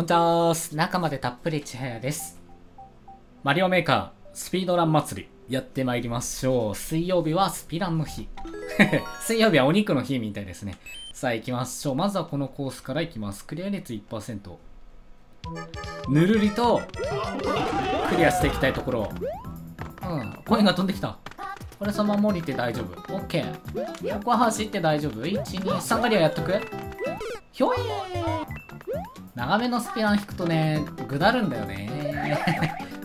こんにちはーす。中までたっぷりちはやです。マリオメーカー、スピードラン祭り、やってまいりましょう。水曜日はスピランの日。水曜日はお肉の日みたいですね。さあ行きましょう。まずはこのコースから行きます。クリア率 1%。ぬるりと、クリアしていきたいところ。うん、コインが飛んできた。これそのまま降りて大丈夫。オッケー。ここは走って大丈夫。1、2、3ガリアやっとく？ひょいー！長めのスピラン引くとね、ぐだるんだよね。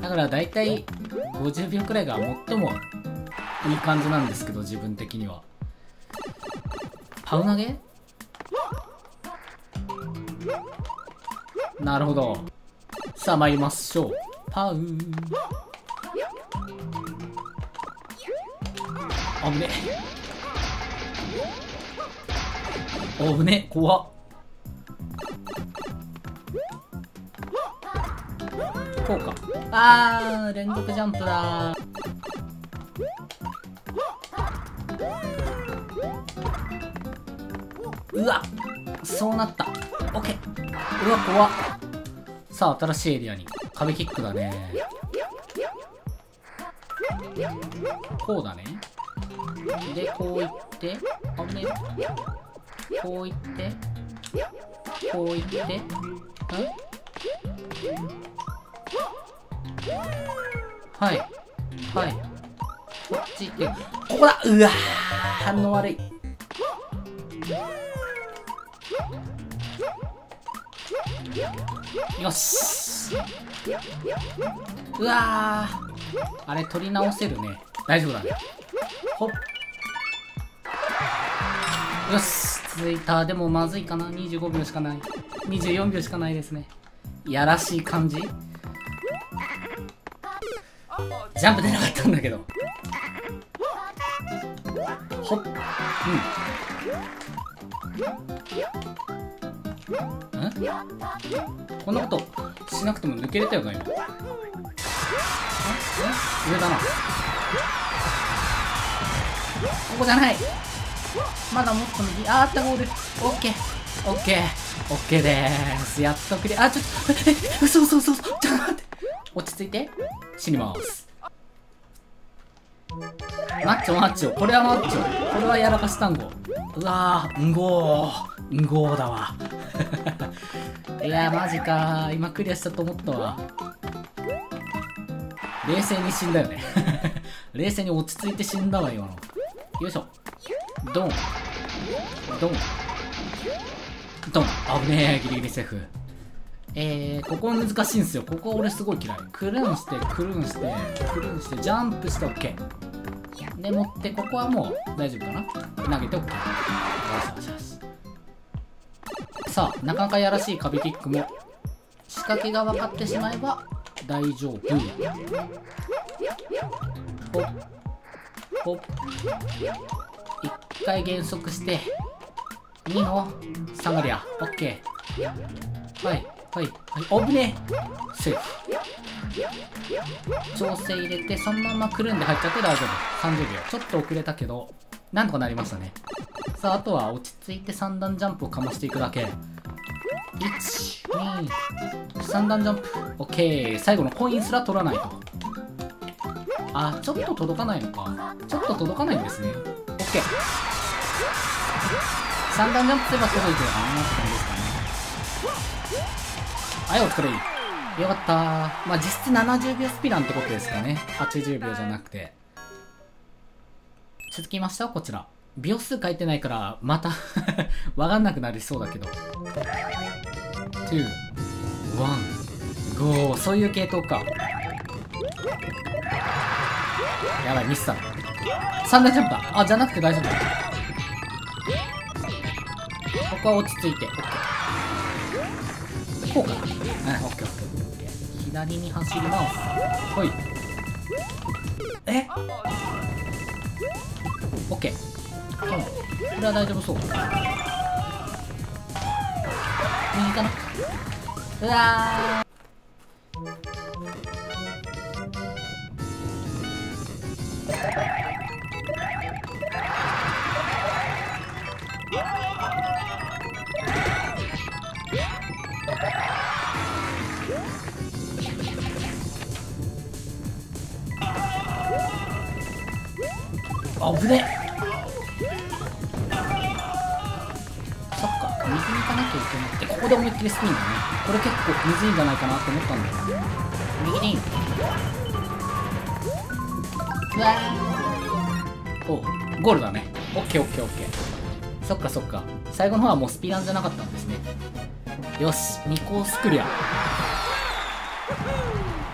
だからだいたい50秒くらいが最もいい感じなんですけど、自分的には。パウ投げ？なるほど。さあ参りましょう。パウ。あぶね。あぶね、怖っ。こうか。あー、連続ジャンプだー。うわっ、そうなった。オッケー。うわ、怖っ。さあ新しいエリアに。壁キックだね。こうだね。でこういって、あぶね。こういって、こういって、ん？はいはい、こっち行って、ここだ。うわー、反応悪い。よし。うわー、あれ取り直せるね。大丈夫だね。ほっ、よし、続いた。でもまずいかな。25秒しかない。24秒しかないですね。いやらしい感じ。ジャンプ出なかったんだけど。ほっ、うん、ん？こんなことしなくても抜けれたよな、今。上だな。ここじゃない。まだもっと右。あー、あった、ゴール。オッケー、オッケー、オッケーでーす。やっとクリア。あ、ちょっと待って、嘘嘘嘘嘘、ちょっと待って。落ち着いて。死にます。マッチョマッチョ。これはマッチョ。これはやらかし単語。うわー、んごー。んごーだわ。いやー、マジかー。今クリアしたと思ったわ。冷静に死んだよね。冷静に落ち着いて死んだわ、今の。よいしょ。ドンドンドン。危ねえ、ギリギリセーフ。ここ難しいんですよ。ここ俺すごい嫌い。クルンして、クルンして、クルンして、ジャンプして OK で持って、ここはもう大丈夫かな。投げて OK。 よしよしよし。さあ、なかなかやらしい壁キックも仕掛けが分かってしまえば大丈夫。ほっほっ。1回減速して、2の3ガリア。オッケー。はいはいはい。危ねえ、セーフ。調整入れて、そのままくるんで入っちゃって大丈夫。30秒。ちょっと遅れたけどなんとかなりましたね。さあ、あとは落ち着いて3段ジャンプをかましていくだけ。123段ジャンプ。オッケー。最後のコインすら取らないと。あ、ちょっと届かないのか。ちょっと届かないんですね。3段ジャンプすれば届いてるかなって感じですかね。はい、お疲れ。よかったー。まあ実質70秒スピランってことですかね。80秒じゃなくて。続きましてはこちら。秒数書いてないからまたわかんなくなりそうだけど。2、1、5。そういう系統か。やばい、ミスった。3段ジャンプだ。あ、じゃなくて大丈夫だ。ここは落ち着いて OK。 こうか。うん、 OKOK。 左に走ります。ほい。え、 OK。 これは大丈夫そう。右かな。うわー、あぶね。そっか、水に行かなきゃいけなくて、ここで思いっきりスピンだね。これ結構水いんじゃないかなって思ったんだよ。右にうわー、おう、ゴールだね。オッケーオッケーオッケー。そっかそっか、最後の方はもうスピランじゃなかったんですね。よし、2コースクリア。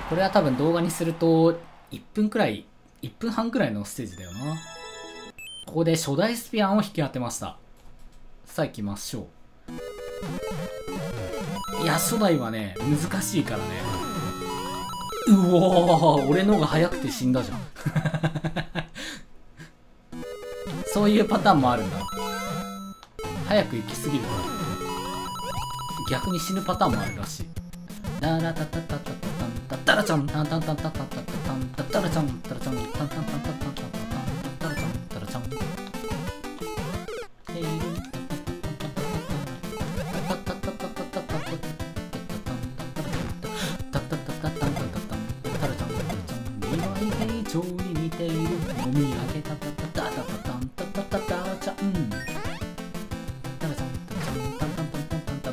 これは多分動画にすると1分くらい、1分半くらいのステージだよな。ここで初代スピアンを引き当てました。さあ行きましょう。いや、初代はね、難しいからね。うおー、俺のが早くて死んだじゃん。そういうパターンもあるんだ。早く行きすぎるから逆に死ぬパターンもあるらしい。ララタタタタタタラちゃんタンタンタンタンタンタンタンタラちゃんタラちゃんタンタンタンタンタンタラちゃんタラちゃん非常に似ているお土産タタタタタタタタタラちゃん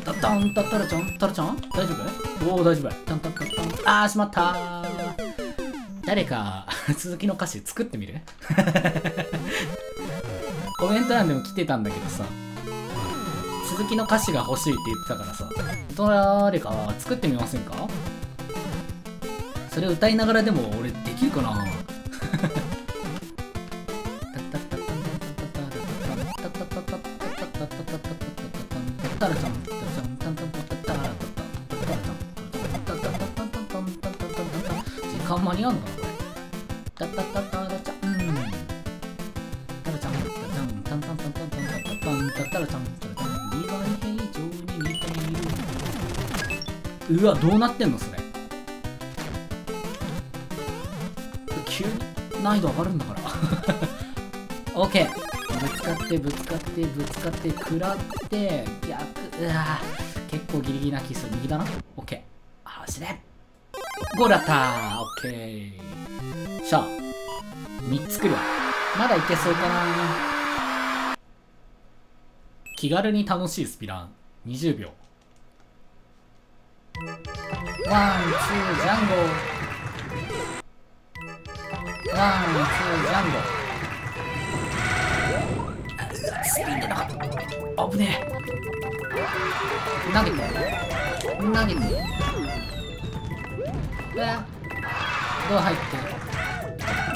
タンタタラちゃんタラちゃん大丈夫？おお大丈夫。あーしまったー。誰か続きの歌詞作ってみる？コメント欄でも来てたんだけどさ、続きの歌詞が欲しいって言ってたからさ、誰か作ってみませんか？それ歌いながらでも俺できるかな？間に合うのかなこれ。タタタタラちゃん。タラちゃんタタンタンタンタンタンタンタンタラちゃんタラちゃん。リバイ平常に似ている。うわどうなってんのそれ。急に難易度上がるんだから。オッケー。ぶつかってぶつかってぶつかって食らって逆。うわ結構ギリギリなキス右だな。オッケー。走れ。ゴールだったー。オッケー。さあ、3つクリア。まだいけそうかな。気軽に楽しいスピラン。20秒。ワン、ツー、ジャンゴ。ワン、ツー、ジャンゴ。スピンでなかった。危ねえ。投げて。投げて。ドア入って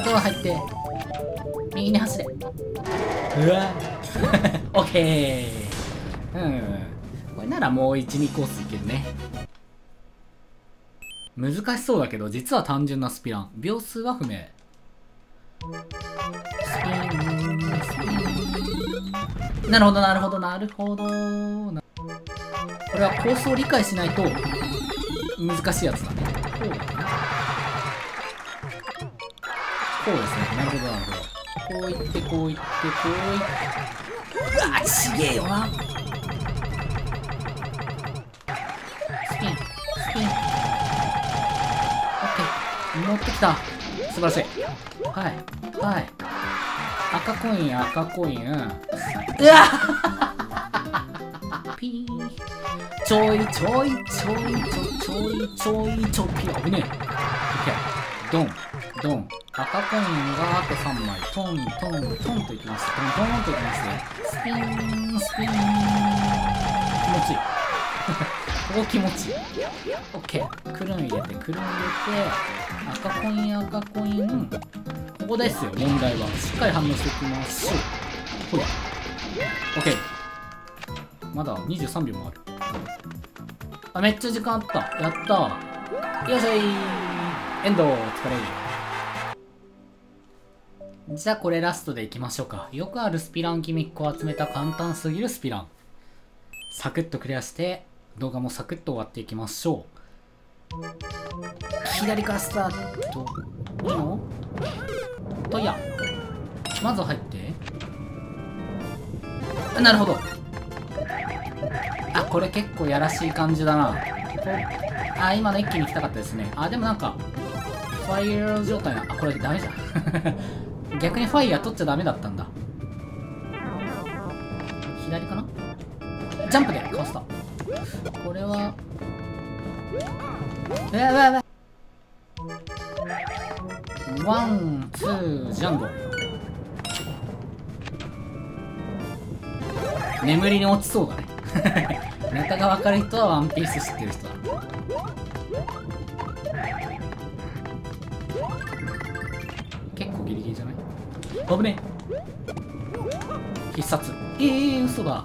ドア入って右に走れ。うわオッケー。これならもう 1,2 コースいけるね。難しそうだけど実は単純なスピラン。秒数は不明。なるほどなるほどなるほど。これはコースを理解しないと難しいやつだね。こうですね。なるほどなるほど。こういってこういってこういって。うわちげえよな。スピンスピン。オッケー乗ってきた。素晴らしい。はいはい。赤コイン赤コイン。うわピーン。ちょいちょいちょいちょい。ちょいちょいちょピー危ねえ。オッケー。ドンドン。赤コインがあと3枚。トントントンといきます。トントンといきます。スピンスピン。気持ちいい。ここ気持ちいい。オッケー。クルン入れてクルン入れて。赤コイン赤コイン。ここですよ問題は。しっかり反応していきましょう。ほら。オッケー。まだ23秒もある。あ、めっちゃ時間あった。やったー。よいしょいー。エンドー。お疲れ。じゃあこれラストでいきましょうか。よくあるスピランギミックを集めた簡単すぎるスピラン。サクッとクリアして、動画もサクッと終わっていきましょう。左からスタート。いいの？といや。まず入って。なるほど。あ、これ結構やらしい感じだな。あ、今の一気に来たかったですね。あ、でもなんか、ファイヤー状態な、あ、これダメじゃん。逆にファイヤー取っちゃダメだったんだ。左かな。ジャンプでかわした。これはやばいやばい。ワンツージャンゴ。眠りに落ちそうだね。ネタが分かる人はワンピース知ってる人だ。結構ギリギリじゃない？危ねえ。必殺。嘘だ。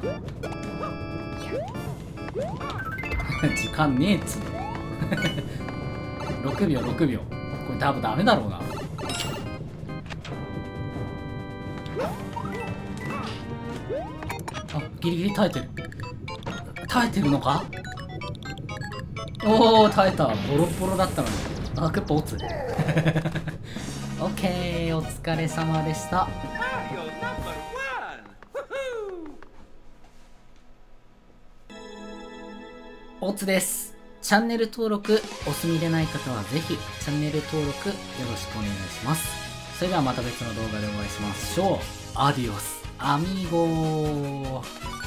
時間ねえっつうの。6秒6秒。これ多分ダメだろうな。あ、ギリギリ耐えてる。耐えてるのか。おお、耐えた。ボロボロだったのに。あ、クッパ落ち。オッケー、お疲れ様でした。オツです。チャンネル登録お済みでない方はぜひチャンネル登録よろしくお願いします。それではまた別の動画でお会いしましょう。アディオスアミーゴー。